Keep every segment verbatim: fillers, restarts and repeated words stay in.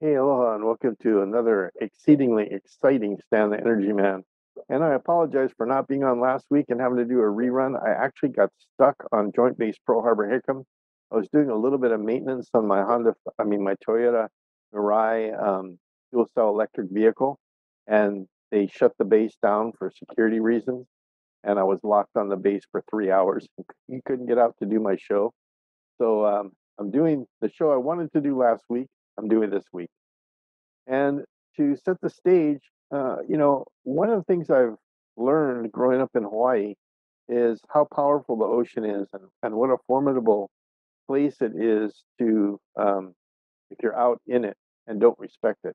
Hey, aloha, and welcome to another exceedingly exciting Stan the Energy Man. And I apologize for not being on last week and having to do a rerun. I actually got stuck on Joint Base Pearl Harbor Hickam. I was doing a little bit of maintenance on my Honda, I mean, my Toyota Mirai um, fuel cell electric vehicle, and they shut the base down for security reasons. And I was locked on the base for three hours. You couldn't get out to do my show. So um, I'm doing the show I wanted to do last week. I'm doing this week. And to set the stage, uh, you know, one of the things I've learned growing up in Hawaii is how powerful the ocean is and, and what a formidable place it is to, um, if you're out in it and don't respect it.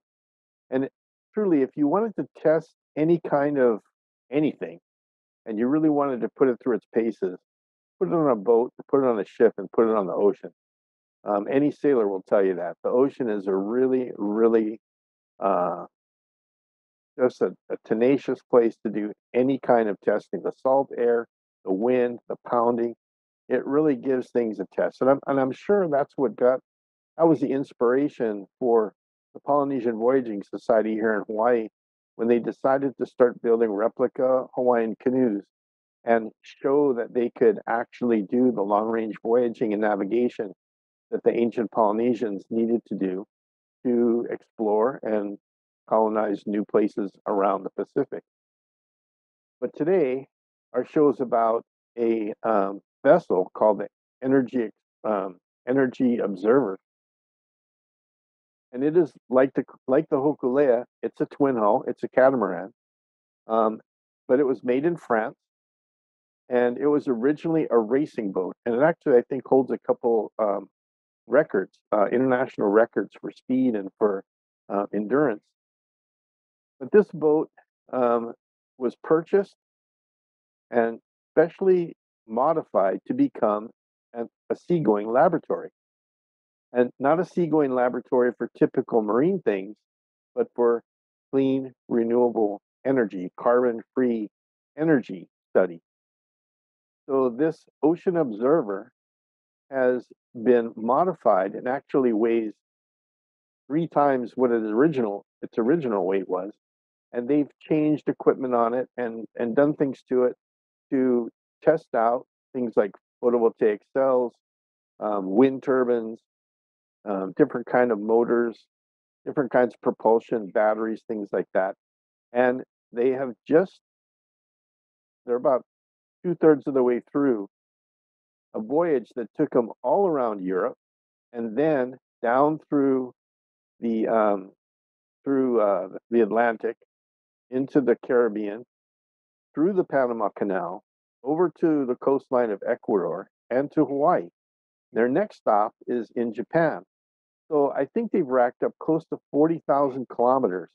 And it, truly, if you wanted to test any kind of anything and you really wanted to put it through its paces, put it on a boat, put it on a ship, and put it on the ocean. Um, any sailor will tell you that. The ocean is a really, really, uh, just a, a tenacious place to do any kind of testing. The salt air, the wind, the pounding, it really gives things a test. And I'm, and I'm sure that's what got, that was the inspiration for the Polynesian Voyaging Society here in Hawaii when they decided to start building replica Hawaiian canoes and show that they could actually do the long-range voyaging and navigation that the ancient Polynesians needed to do to explore and colonize new places around the Pacific. But today, our show is about a um, vessel called the Energy, um, Energy Observer. And it is like the, like the Hokulea, it's a twin hull, it's a catamaran, um, but it was made in France. And it was originally a racing boat. And it actually, I think, holds a couple um, records, uh, international records for speed and for uh, endurance. But this boat um, was purchased and specially modified to become an, a seagoing laboratory. And not a seagoing laboratory for typical marine things, but for clean, renewable energy, carbon-free energy study. So this Ocean Observer has been modified and actually weighs three times what its original its original weight was, and they've changed equipment on it and and done things to it to test out things like photovoltaic cells, um, wind turbines, um, different kind of motors, different kinds of propulsion, batteries, things like that. And they have just they're about two-thirds of the way through a voyage that took them all around Europe and then down through the um, through uh, the Atlantic into the Caribbean, through the Panama Canal, over to the coastline of Ecuador and to Hawaii. Their next stop is in Japan. So I think they've racked up close to forty thousand kilometers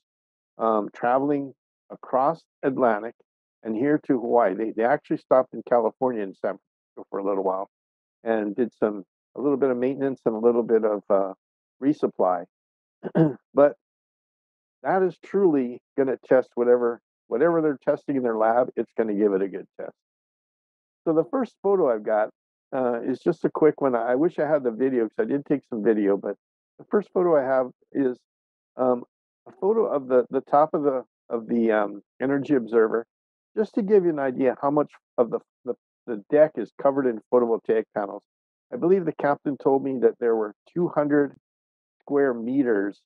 um, traveling across Atlantic and here to Hawaii. They, they actually stopped in California in San Francisco for a little while and did some a little bit of maintenance and a little bit of uh, resupply. But that is truly going to test whatever whatever they're testing in their lab. It's going to give it a good test. So the first photo I've got uh, is just a quick one. I wish I had the video because I did take some video, but the first photo I have is um, a photo of the the top of the of the um, Energy Observer, just to give you an idea how much of the the The deck is covered in photovoltaic panels. I believe the captain told me that there were two hundred square meters,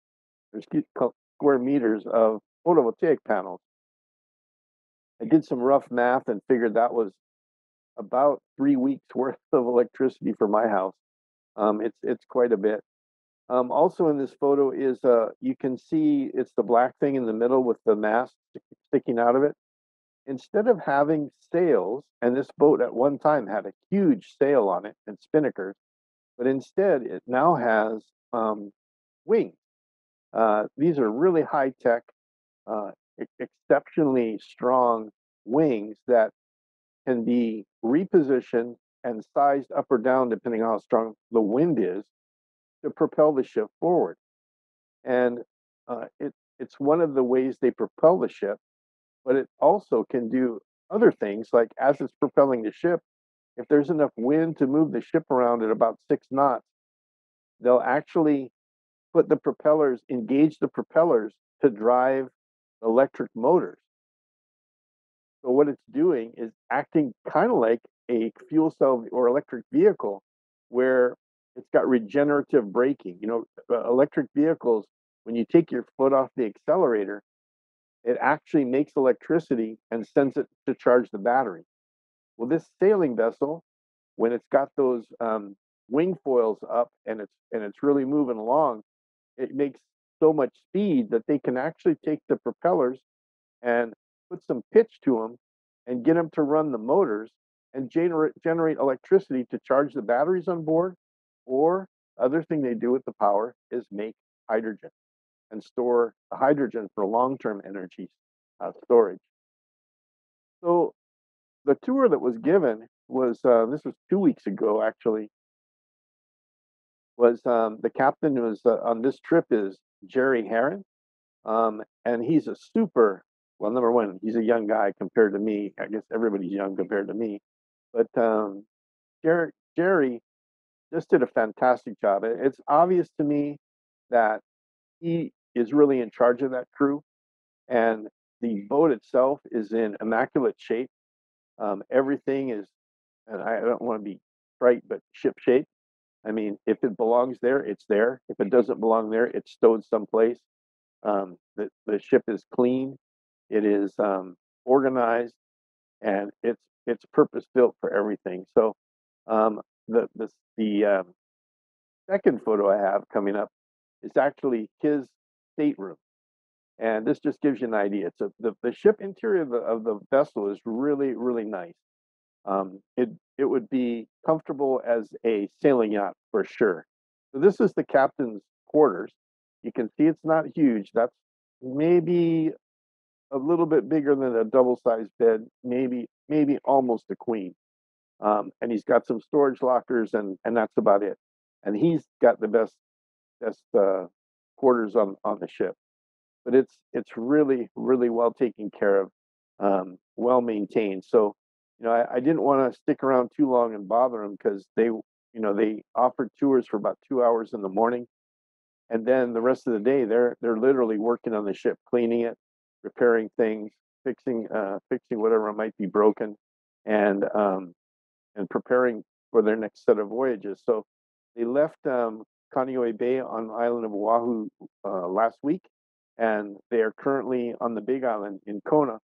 or excuse, square meters of photovoltaic panels. I did some rough math and figured that was about three weeks worth of electricity for my house. Um, it's it's quite a bit. Um, also in this photo is uh, you can see it's the black thing in the middle with the mast sticking out of it. Instead of having sails, and this boat at one time had a huge sail on it and spinnakers, but instead it now has um, wings. Uh, these are really high-tech, uh, ex exceptionally strong wings that can be repositioned and sized up or down depending on how strong the wind is to propel the ship forward. And uh, it, it's one of the ways they propel the ship. But it also can do other things, like as it's propelling the ship, if there's enough wind to move the ship around at about six knots, they'll actually put the propellers, engage the propellers to drive electric motors. So what it's doing is acting kind of like a fuel cell or electric vehicle, where it's got regenerative braking. You know, uh, electric vehicles, when you take your foot off the accelerator, it actually makes electricity and sends it to charge the battery. Well, this sailing vessel, when it's got those um, wing foils up and it's and it's really moving along, it makes so much speed that they can actually take the propellers and put some pitch to them and get them to run the motors and generate generate electricity to charge the batteries on board. Or other thing they do with the power is make hydrogen and store the hydrogen for long-term energy uh, storage. So the tour that was given was, uh, this was two weeks ago actually, was um, the captain was uh, on this trip is Jerry Herron. Um, and he's a super, well, number one, he's a young guy compared to me. I guess everybody's young compared to me. But um, Jerry, Jerry just did a fantastic job. It's obvious to me that he is really in charge of that crew. And the boat itself is in immaculate shape. Um, everything is, and I don't want to be trite, but ship shape. I mean, if it belongs there, it's there. If it doesn't belong there, it's stowed someplace. Um, the, the ship is clean. It is um, organized, and it's it's purpose built for everything. So um, the the the um, second photo I have coming up is actually his stateroom, and this just gives you an idea. It's a, the the ship interior of the, of the vessel is really really nice. Um, it it would be comfortable as a sailing yacht for sure. So this is the captain's quarters. You can see it's not huge. That's maybe a little bit bigger than a double-sized bed, maybe maybe almost a queen. Um, and he's got some storage lockers, and and that's about it. And he's got the best best uh, quarters on on the ship. But it's it's really really well taken care of, um, well maintained. So, you know, I, I didn't want to stick around too long and bother them, because they, you know, they offered tours for about two hours in the morning, and then the rest of the day they're they're literally working on the ship, cleaning it, repairing things, fixing uh, fixing whatever might be broken, and um, and preparing for their next set of voyages. So they left um, Kaneohe Bay on the island of Oahu uh, last week, and they are currently on the Big Island in Kona,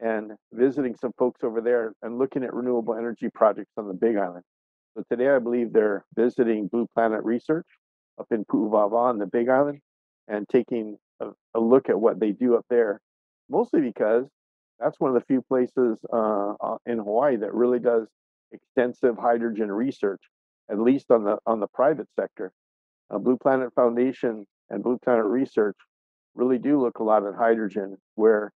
and visiting some folks over there and looking at renewable energy projects on the Big Island. So today, I believe they're visiting Blue Planet Research up in Pu'uvava on the Big Island and taking a, a look at what they do up there, mostly because that's one of the few places uh, in Hawaii that really does extensive hydrogen research, at least on the on the private sector. Uh, Blue Planet Foundation and Blue Planet Research really do look a lot at hydrogen, where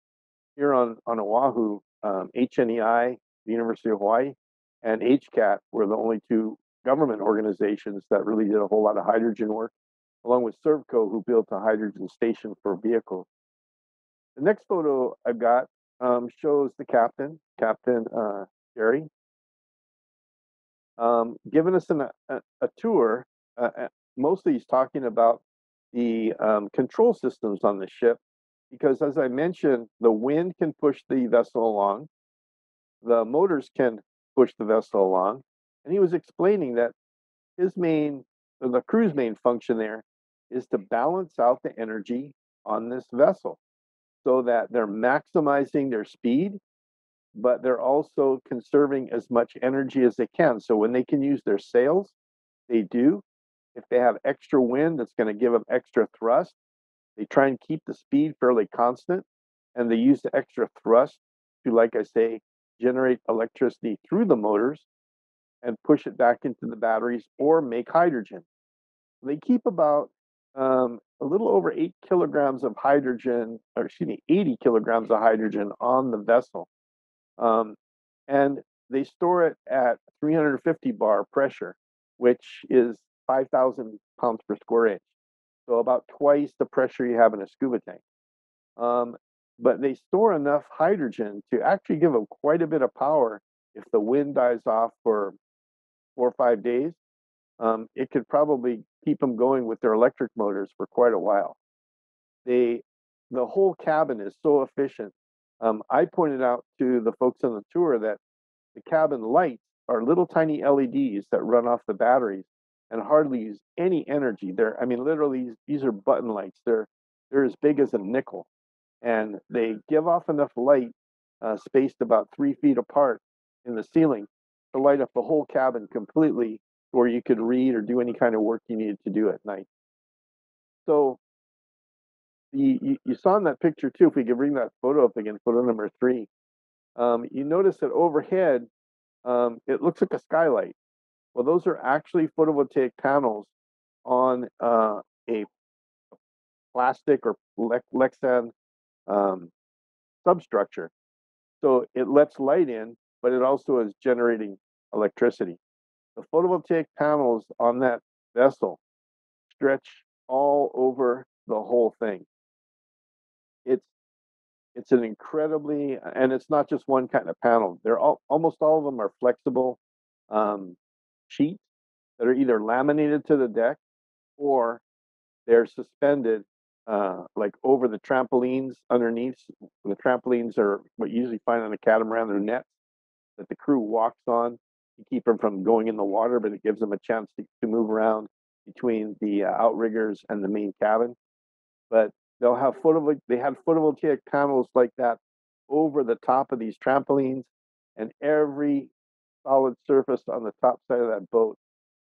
here on, on Oahu, um, H N E I, the University of Hawaii, and H C A T were the only two government organizations that really did a whole lot of hydrogen work, along with Servco, who built a hydrogen station for vehicles. The next photo I've got um, shows the captain, Captain uh, Jerry, um, giving us an, a, a tour. Uh, mostly he's talking about the um, control systems on the ship, because as I mentioned, the wind can push the vessel along, the motors can push the vessel along, and he was explaining that his main, the crew's main function there is to balance out the energy on this vessel so that they're maximizing their speed, but they're also conserving as much energy as they can. So when they can use their sails, they do. If they have extra wind that's going to give them extra thrust, they try and keep the speed fairly constant, and they use the extra thrust to, like I say, generate electricity through the motors and push it back into the batteries or make hydrogen. They keep about um, a little over eight kilograms of hydrogen, or excuse me, eighty kilograms of hydrogen on the vessel. Um, and they store it at three hundred fifty bar pressure, which is five thousand pounds per square inch. So about twice the pressure you have in a scuba tank. Um, but they store enough hydrogen to actually give them quite a bit of power. If the wind dies off for four or five days, um, it could probably keep them going with their electric motors for quite a while. They, the whole cabin is so efficient. Um, I pointed out to the folks on the tour that the cabin lights are little tiny L E Ds that run off the batteries and hardly use any energy. They're, I mean, literally, these are button lights. They're, they're as big as a nickel. And they give off enough light, uh, spaced about three feet apart in the ceiling, to light up the whole cabin completely, where you could read or do any kind of work you needed to do at night. So you, you, you saw in that picture too, if we could bring that photo up again, photo number three, um, you notice that overhead, um, it looks like a skylight. Well, those are actually photovoltaic panels on uh, a plastic or Lexan um, substructure. So it lets light in, but it also is generating electricity. The photovoltaic panels on that vessel stretch all over the whole thing. It's, it's an incredibly, and it's not just one kind of panel. They're all, almost all of them are flexible um, sheets that are either laminated to the deck or they're suspended uh, like over the trampolines underneath. The trampolines are what you usually find on a catamaran. They're nets that the crew walks on to keep them from going in the water, but it gives them a chance to, to move around between the uh, outriggers and the main cabin. But they'll have photovol they had photovoltaic panels like that over the top of these trampolines, and every solid surface on the top side of that boat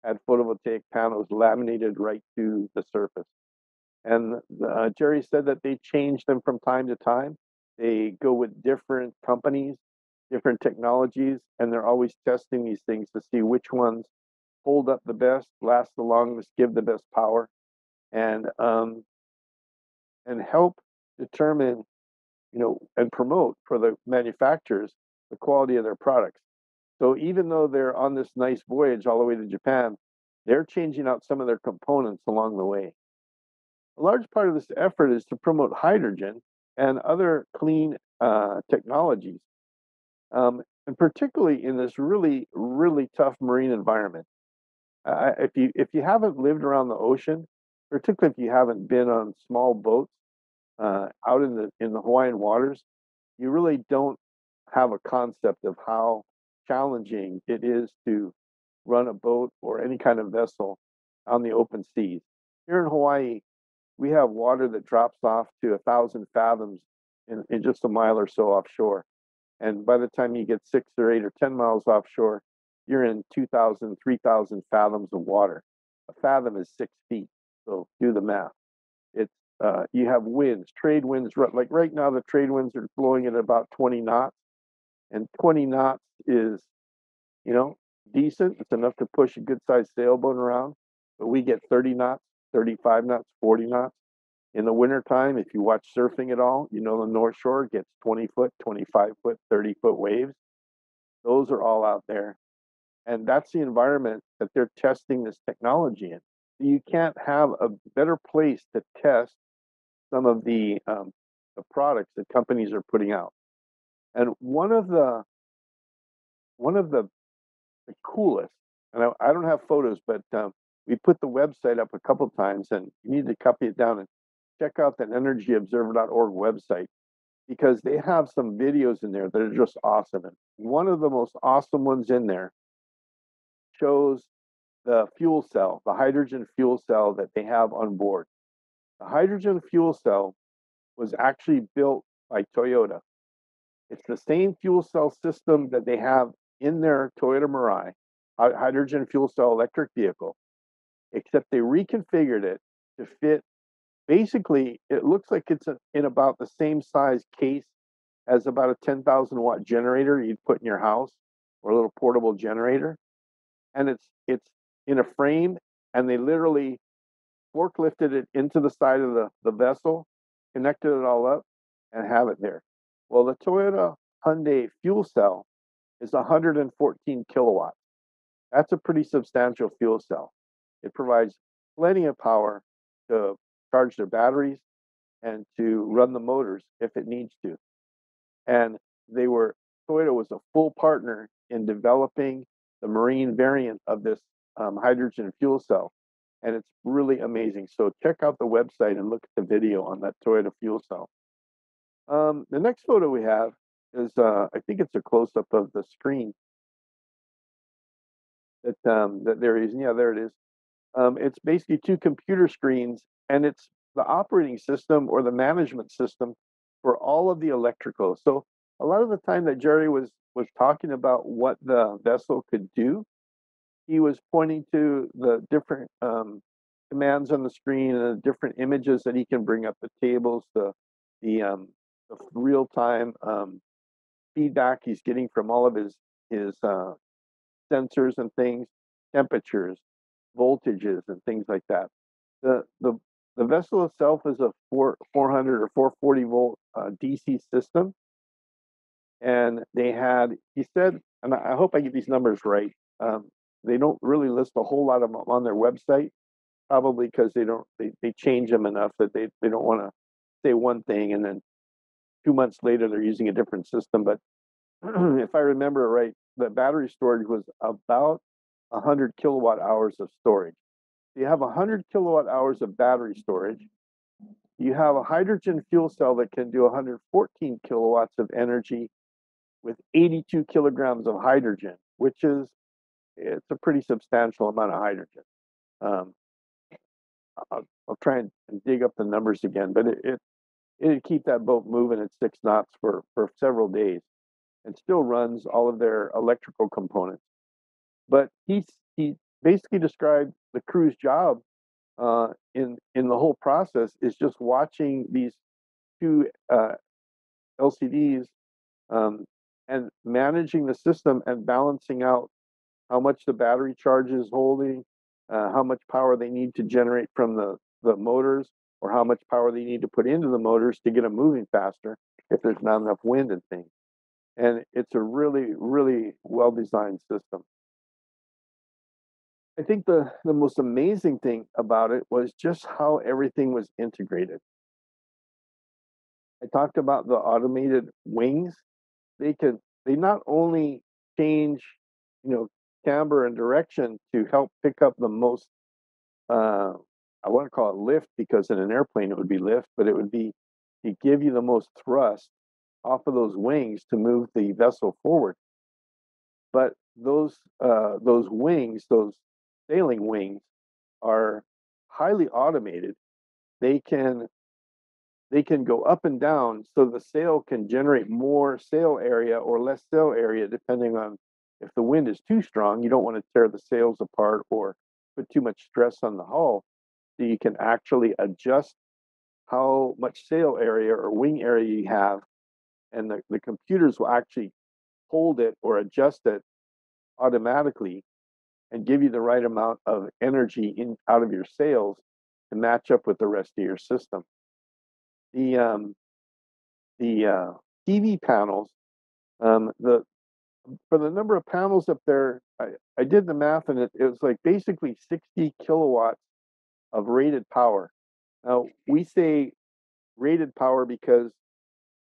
had photovoltaic panels laminated right to the surface. And uh, Jerry said that they change them from time to time. They go with different companies, different technologies, and they're always testing these things to see which ones hold up the best, last the longest, give the best power, and um, and help determine, you know, and promote for the manufacturers the quality of their products. So even though they're on this nice voyage all the way to Japan, they're changing out some of their components along the way. A large part of this effort is to promote hydrogen and other clean uh, technologies. Um, and particularly in this really, really tough marine environment. Uh, if you if you haven't lived around the ocean, particularly if you haven't been on small boats uh, out in the in the Hawaiian waters, you really don't have a concept of how challenging it is to run a boat or any kind of vessel on the open seas. Here in Hawaii, we have water that drops off to a thousand fathoms in, in just a mile or so offshore. And by the time you get six or eight or ten miles offshore, you're in two thousand, three thousand fathoms of water. A fathom is six feet, so do the math. It's, uh, you have winds, trade winds, like right now the trade winds are blowing at about twenty knots, and twenty knots is, you know, decent. It's enough to push a good-sized sailboat around, but we get thirty knots, thirty-five knots, forty knots. In the wintertime, if you watch surfing at all, you know the North Shore gets twenty foot, twenty-five foot, thirty foot waves. Those are all out there. And that's the environment that they're testing this technology in. You can't have a better place to test some of the, um, the products that companies are putting out. And one of the, one of the, the coolest, and I, I don't have photos, but um, we put the website up a couple times, and you need to copy it down and check out that energy observer dot org website, because they have some videos in there that are just awesome. And one of the most awesome ones in there shows the fuel cell, the hydrogen fuel cell that they have on board. The hydrogen fuel cell was actually built by Toyota. It's the same fuel cell system that they have in their Toyota Mirai, hydrogen fuel cell electric vehicle, except they reconfigured it to fit. Basically, it looks like it's in about the same size case as about a ten thousand watt generator you'd put in your house, or a little portable generator. And it's it's in a frame, and they literally forklifted it into the side of the, the vessel, connected it all up, and have it there. Well, the Toyota Hyundai fuel cell is one hundred fourteen kilowatts. That's a pretty substantial fuel cell. It provides plenty of power to charge their batteries and to run the motors if it needs to. And they were, Toyota was a full partner in developing the marine variant of this um, hydrogen fuel cell. and it's really amazing. So check out the website and look at the video on that Toyota fuel cell. Um, the next photo we have is, uh, I think it's a close-up of the screen that, um, that there is, yeah, there it is. Um, it's basically two computer screens, and it's the operating system or the management system for all of the electrical. So a lot of the time that Jerry was, was talking about what the vessel could do, he was pointing to the different um, commands on the screen and the different images that he can bring up, the tables, the, the, um, the real-time um, feedback he's getting from all of his, his uh, sensors and things, temperatures, voltages, and things like that. The, the, the vessel itself is a four hundred or four forty volt uh, D C system. And they had, he said, and I hope I get these numbers right. Um, they don't really list a whole lot of them on their website, probably because they don't, they, they change them enough that they, they don't want to say one thing and then two months later they're using a different system. But if I remember it right, the battery storage was about one hundred kilowatt hours of storage. You have one hundred kilowatt hours of battery storage. You have a hydrogen fuel cell that can do one hundred fourteen kilowatts of energy with eighty-two kilograms of hydrogen, which is, it's a pretty substantial amount of hydrogen. Um, I'll, I'll try and dig up the numbers again, but it, it, it'd keep that boat moving at six knots for, for several days and still runs all of their electrical components. But he, he basically described the crew's job uh, in, in the whole process is just watching these two uh, L C Ds um, and managing the system and balancing out how much the battery charge is holding, uh, how much power they need to generate from the, the motors, or how much power they need to put into the motors to get them moving faster if there's not enough wind and things. And it's a really, really well-designed system. I think the, the most amazing thing about it was just how everything was integrated. I talked about the automated wings. They could, they not only change, you know, camber and direction to help pick up the most, uh, I want to call it lift, because in an airplane it would be lift, but it would be to give you the most thrust off of those wings to move the vessel forward. But those uh, those wings, those sailing wings, are highly automated. They can they can go up and down, so the sail can generate more sail area or less sail area depending on if the wind is too strong. You don't want to tear the sails apart or put too much stress on the hull, so you can actually adjust how much sail area or wing area you have, and the, the computers will actually hold it or adjust it automatically and give you the right amount of energy in out of your sails to match up with the rest of your system. The um, the uh, T V panels, um, the for the number of panels up there, I, I did the math, and it, it was like basically sixty kilowatts of rated power. Now we say rated power because,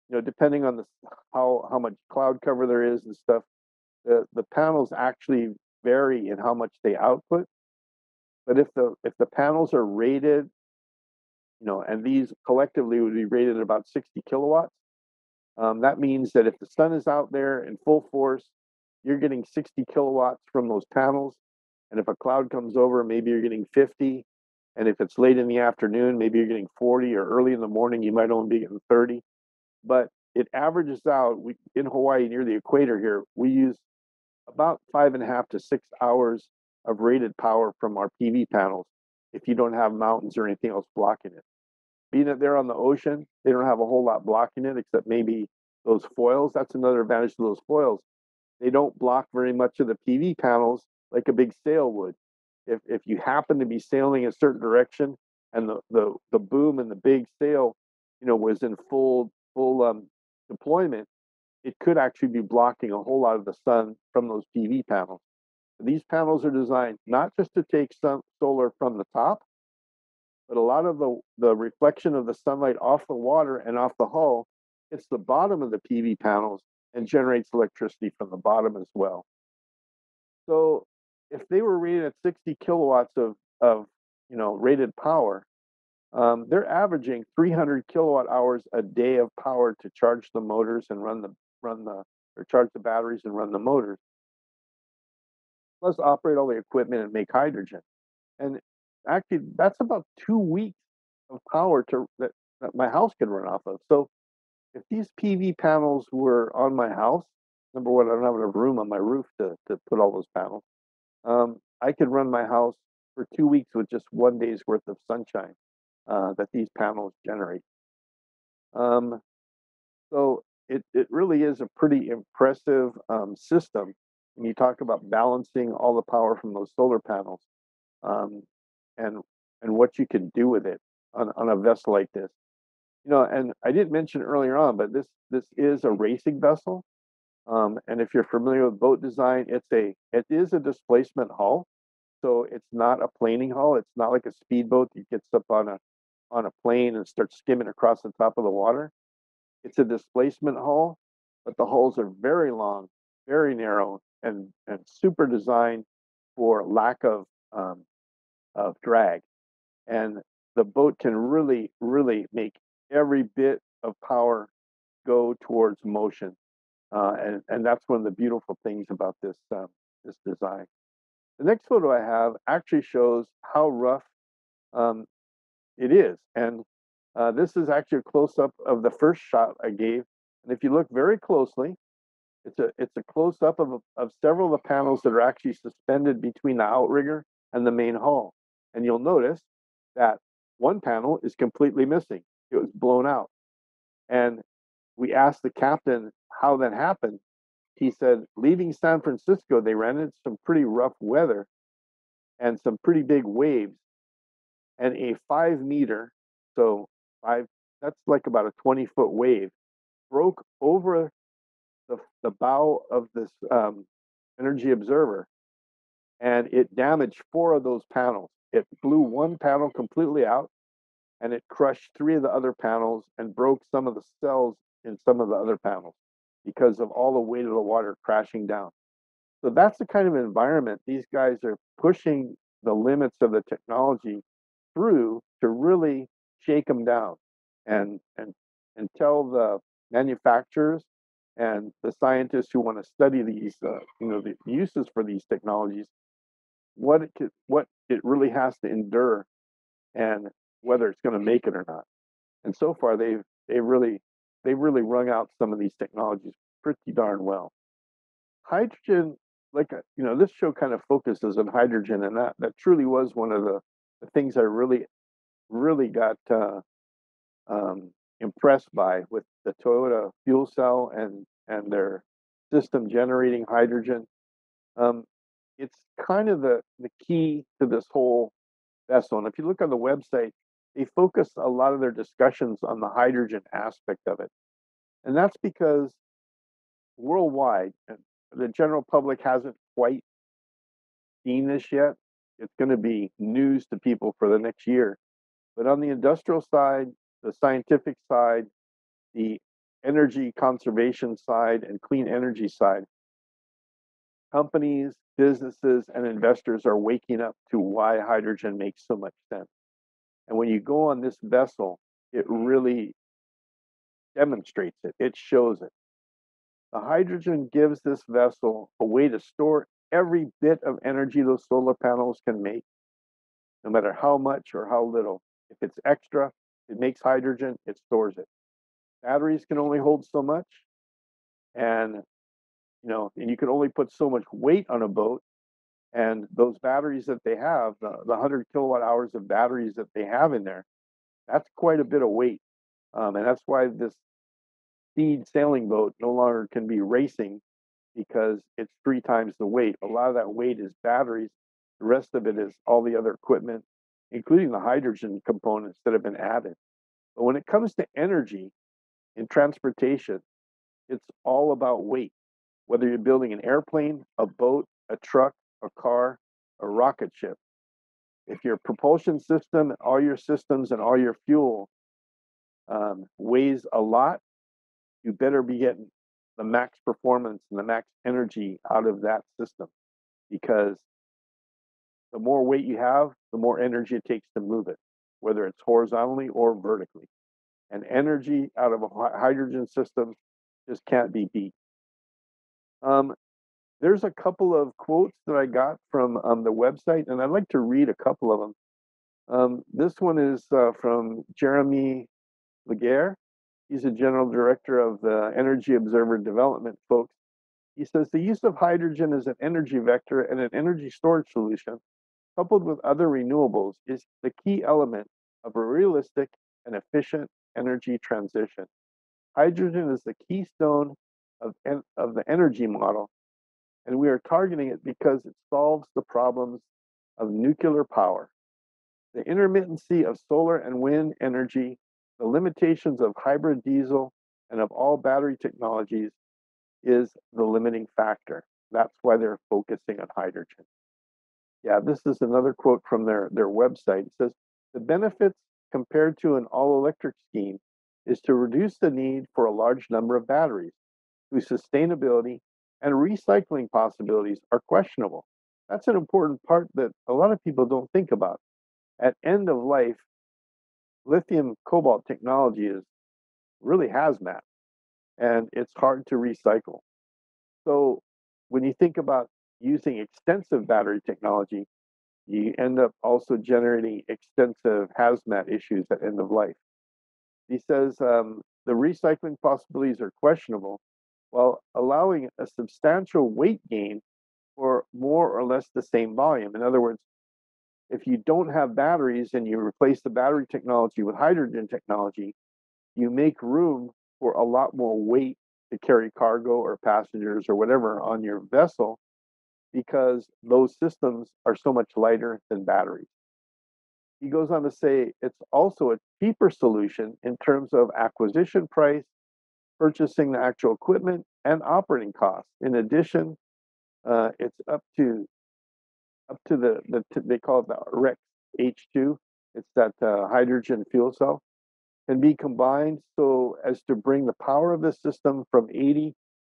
you know, depending on the how how much cloud cover there is and stuff, the, the panels actually vary in how much they output. But if the if the panels are rated, you know, and these collectively would be rated at about sixty kilowatts, um, that means that if the sun is out there in full force, you're getting sixty kilowatts from those panels. And if a cloud comes over, maybe you're getting fifty. And if it's late in the afternoon, maybe you're getting forty, or early in the morning, you might only be getting thirty. But it averages out. We, in Hawaii, near the equator here, we use about five and a half to six hours of rated power from our P V panels if you don't have mountains or anything else blocking it. Being that they're on the ocean, they don't have a whole lot blocking it except maybe those foils. That's another advantage to those foils. They don't block very much of the P V panels like a big sail would. If, if you happen to be sailing a certain direction and the, the, the boom and the big sail, you know, was in full, full um, deployment, it could actually be blocking a whole lot of the sun from those P V panels. These panels are designed not just to take sun, solar from the top, but a lot of the, the reflection of the sunlight off the water and off the hull hits the bottom of the P V panels and generates electricity from the bottom as well. So if they were rated at sixty kilowatts of, of you know, rated power, um, they're averaging three hundred kilowatt hours a day of power to charge the motors and run the run the or charge the batteries and run the motors. Plus operate all the equipment and make hydrogen. And actually, that's about two weeks of power to that, that my house can run off of. So if these P V panels were on my house, number one, I don't have enough room on my roof to, to put all those panels. Um, I could run my house for two weeks with just one day's worth of sunshine uh, that these panels generate. Um, so it, it really is a pretty impressive um, system when you talk about balancing all the power from those solar panels um, and, and what you can do with it on, on a vessel like this. You know, and I did mention earlier on, but this this is a racing vessel, um, and if you're familiar with boat design, it's a it is a displacement hull, so it's not a planing hull. It's not like a speedboat that gets up on a on a plane and starts skimming across the top of the water. It's a displacement hull, but the hulls are very long, very narrow, and and super designed for lack of um, of drag, and the boat can really really make every bit of power go towards motion, uh, and and that's one of the beautiful things about this um, this design. The next photo I have actually shows how rough um, it is, and uh, this is actually a close-up of the first shot I gave. And if you look very closely, it's a it's a close-up of of several of the panels that are actually suspended between the outrigger and the main hull, and you'll notice that one panel is completely missing. It was blown out. And we asked the captain how that happened. He said, leaving San Francisco, they ran into some pretty rough weather and some pretty big waves. And a five meter, so five, that's like about a twenty foot wave, broke over the, the bow of this um, Energy Observer. And it damaged four of those panels. It blew one panel completely out, and it crushed three of the other panels and broke some of the cells in some of the other panels because of all the weight of the water crashing down. So that's the kind of environment these guys are pushing the limits of the technology through to really shake them down and, and, and tell the manufacturers and the scientists who want to study these, uh, you know, the uses for these technologies, what it, could, what it really has to endure and whether it's going to make it or not. And so far, they've they really they really wrung out some of these technologies pretty darn well. Hydrogen, like a, you know, this show kind of focuses on hydrogen, and that that truly was one of the, the things I really really got uh, um, impressed by with the Toyota fuel cell and and their system generating hydrogen. Um, it's kind of the the key to this whole vessel, and if you look on the website, they focused a lot of their discussions on the hydrogen aspect of it. And that's because worldwide, the general public hasn't quite seen this yet. It's going to be news to people for the next year. But on the industrial side, the scientific side, the energy conservation side, and clean energy side, companies, businesses, and investors are waking up to why hydrogen makes so much sense. And when you go on this vessel, it really demonstrates it. It shows it. The hydrogen gives this vessel a way to store every bit of energy those solar panels can make, no matter how much or how little. If it's extra, it makes hydrogen, it stores it. Batteries can only hold so much, and you know, and you can only put so much weight on a boat, and those batteries that they have, the, the one hundred kilowatt hours of batteries that they have in there, that's quite a bit of weight. Um, and that's why this speed sailing boat no longer can be racing, because it's three times the weight. A lot of that weight is batteries. The rest of it is all the other equipment, including the hydrogen components that have been added. But when it comes to energy in transportation, it's all about weight. Whether you're building an airplane, a boat, a truck, a car, a rocket ship. If your propulsion system, all your systems, and all your fuel um, weighs a lot, you better be getting the max performance and the max energy out of that system, because The more weight you have, the more energy it takes to move it, whether it's horizontally or vertically. And energy out of a hydrogen system just can't be beat. Um, there's a couple of quotes that I got from um, the website, and I'd like to read a couple of them. Um, this one is uh, from Jeremy Laguerre. He's a general director of the Energy Observer development folks. He says, the use of hydrogen as an energy vector and an energy storage solution, coupled with other renewables, is the key element of a realistic and efficient energy transition. Hydrogen is the keystone of, en of the energy model, and we are targeting it because it solves the problems of nuclear power, the intermittency of solar and wind energy, the limitations of hybrid diesel, and of all battery technologies is the limiting factor. That's why they're focusing on hydrogen. Yeah, this is another quote from their, their website. It says, the benefits compared to an all-electric scheme is to reduce the need for a large number of batteries, whose sustainability and recycling possibilities are questionable. That's an important part that a lot of people don't think about. At end of life, lithium cobalt technology is really hazmat, and it's hard to recycle. So when you think about using extensive battery technology, you end up also generating extensive hazmat issues at end of life. He says um, the recycling possibilities are questionable, while allowing a substantial weight gain for more or less the same volume. In other words, if you don't have batteries and you replace the battery technology with hydrogen technology, you make room for a lot more weight to carry cargo or passengers or whatever on your vessel, because those systems are so much lighter than batteries. He goes on to say it's also a cheaper solution in terms of acquisition price, purchasing the actual equipment, and operating costs. In addition, uh, it's up to up to the, the they call it the REX H two. It's that uh, hydrogen fuel cell, can be combined so as to bring the power of the system from eighty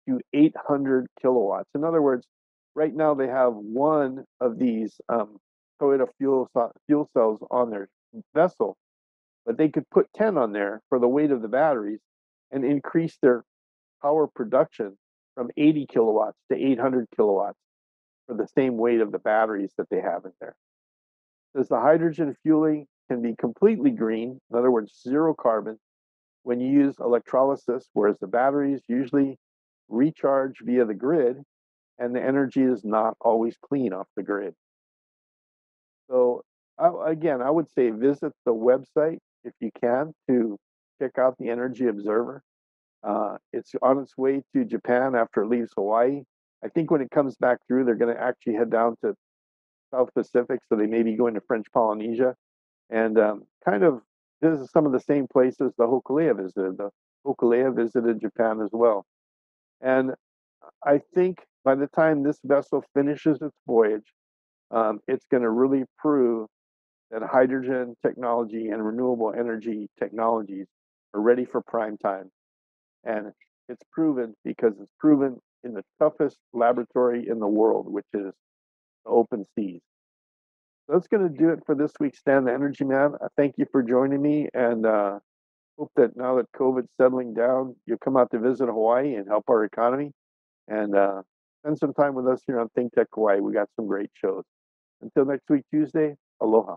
to eight hundred kilowatts. In other words, right now they have one of these um, Toyota fuel fuel cells on their vessel, but they could put ten on there for the weight of the batteries and increase their power production from eighty kilowatts to eight hundred kilowatts for the same weight of the batteries that they have in there. Does the hydrogen fueling can be completely green, in other words, zero carbon, when you use electrolysis, whereas the batteries usually recharge via the grid, and the energy is not always clean off the grid. So again, I would say visit the website if you can to check out the Energy Observer. Uh, it's on its way to Japan after it leaves Hawaii. I think when it comes back through, they're going to actually head down to South Pacific, so they may be going to French Polynesia. And um, kind of, this is some of the same places the Hokulea visited. The Hokulea visited Japan as well. And I think by the time this vessel finishes its voyage, um, it's going to really prove that hydrogen technology and renewable energy technologies are ready for prime time. And it's proven because it's proven in the toughest laboratory in the world, which is the open seas. So that's going to do it for this week's Stand the Energy Man. I thank you for joining me, and uh, hope that now that COVID's settling down, you'll come out to visit Hawaii and help our economy, and uh, spend some time with us here on Think Tech Hawaii. We got some great shows. Until next week, Tuesday, aloha.